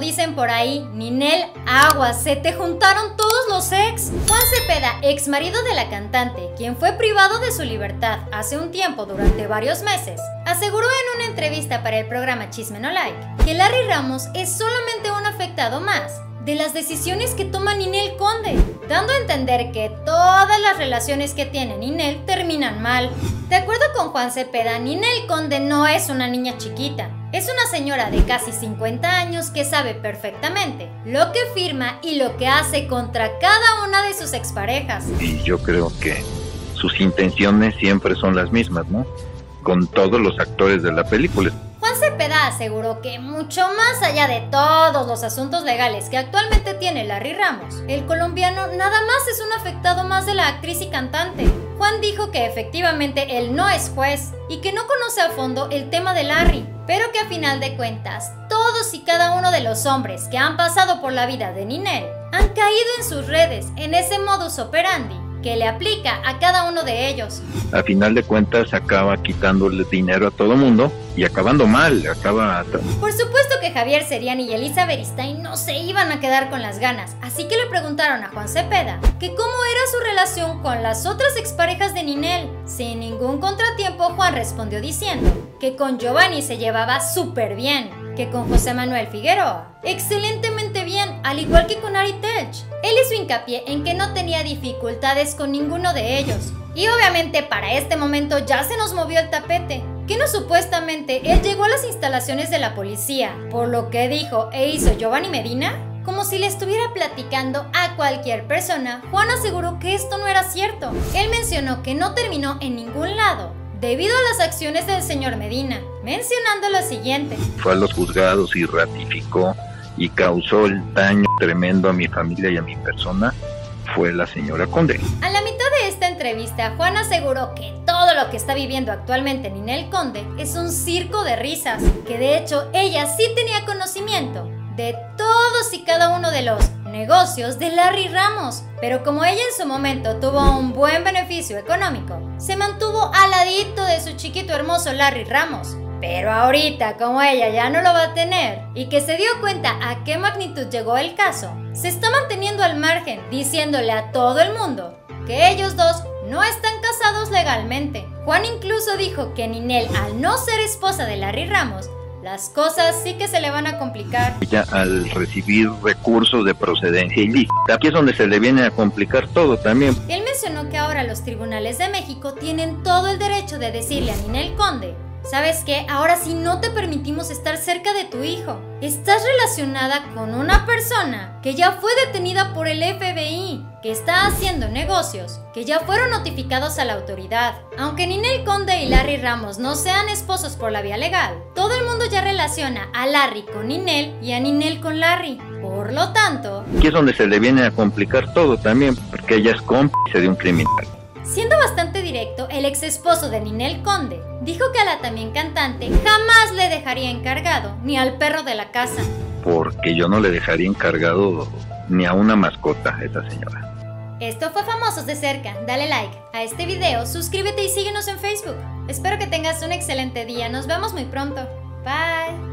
dicen por ahí, Ninel, aguas, se te juntaron todos los ex. Juan Zepeda, ex marido de la cantante, quien fue privado de su libertad hace un tiempo durante varios meses, aseguró en una entrevista para el programa Chisme No Like que Larry Ramos es solamente un afectado más de las decisiones que toma Ninel Conde, dando a entender que todas las relaciones que tiene Ninel terminan mal. De acuerdo con Juan Zepeda, Ninel Conde no es una niña chiquita, es una señora de casi 50 años que sabe perfectamente lo que firma y lo que hace contra cada una de sus exparejas. Y yo creo que sus intenciones siempre son las mismas, ¿no? Con todos los actores de la película. Juan Zepeda aseguró que mucho más allá de todos los asuntos legales que actualmente tiene Larry Ramos, el colombiano nada más es un afectado más de la actriz y cantante. Juan dijo que efectivamente él no es juez y que no conoce a fondo el tema de Larry, pero que a final de cuentas todos y cada uno de los hombres que han pasado por la vida de Ninel han caído en sus redes, en ese modus operandi que le aplica a cada uno de ellos. A final de cuentas acaba quitándole dinero a todo mundo y acabando mal, Por supuesto que Javier Seriani y Elizabeth Stein no se iban a quedar con las ganas, así que le preguntaron a Juan Zepeda que cómo era su relación con las otras exparejas de Ninel. Sin ningún contratiempo, Juan respondió diciendo que con Giovanni se llevaba súper bien, que con José Manuel Figueroa excelentemente bien, al igual que con Ari Telch. Él hizo hincapié en que no tenía dificultades con ninguno de ellos. Y obviamente para este momento ya se nos movió el tapete, que no supuestamente él llegó a las instalaciones de la policía, por lo que dijo e hizo Giovanni Medina, como si le estuviera platicando a cualquier persona. Juan aseguró que esto no era cierto. Él mencionó que no terminó en ningún lado debido a las acciones del señor Medina, mencionando lo siguiente. Fue a los juzgados y ratificó y causó el daño tremendo a mi familia y a mi persona, fue la señora Conde. A la mitad de esta entrevista, Juan aseguró que todo lo que está viviendo actualmente Ninel Conde es un circo de risas, que de hecho ella sí tenía conocimiento de todos y cada uno de los negocios de Larry Ramos, pero como ella en su momento tuvo un buen beneficio económico, se mantuvo al ladito de su chiquito hermoso Larry Ramos. Pero ahorita, como ella ya no lo va a tener y que se dio cuenta a qué magnitud llegó el caso, se está manteniendo al margen, diciéndole a todo el mundo que ellos dos no están casados legalmente. Juan incluso dijo que Ninel, al no ser esposa de Larry Ramos, las cosas sí que se le van a complicar. Ella, al recibir recursos de procedencia ilícita, aquí es donde se le viene a complicar todo también. Él mencionó que ahora los tribunales de México tienen todo el derecho de decirle a Ninel Conde: ¿sabes qué? Ahora sí no te permitimos estar cerca de tu hijo. Estás relacionada con una persona que ya fue detenida por el FBI, que está haciendo negocios que ya fueron notificados a la autoridad. Aunque Ninel Conde y Larry Ramos no sean esposos por la vía legal, todo el mundo ya relaciona a Larry con Ninel y a Ninel con Larry. Por lo tanto, aquí es donde se le viene a complicar todo también, porque ella es cómplice de un criminal. Siendo bastante directo, el ex esposo de Ninel Conde dijo que a la también cantante jamás le dejaría encargado ni al perro de la casa. Porque yo no le dejaría encargado ni a una mascota a esa señora. Esto fue Famosos de Cerca. Dale like a este video, suscríbete y síguenos en Facebook. Espero que tengas un excelente día. Nos vemos muy pronto. Bye.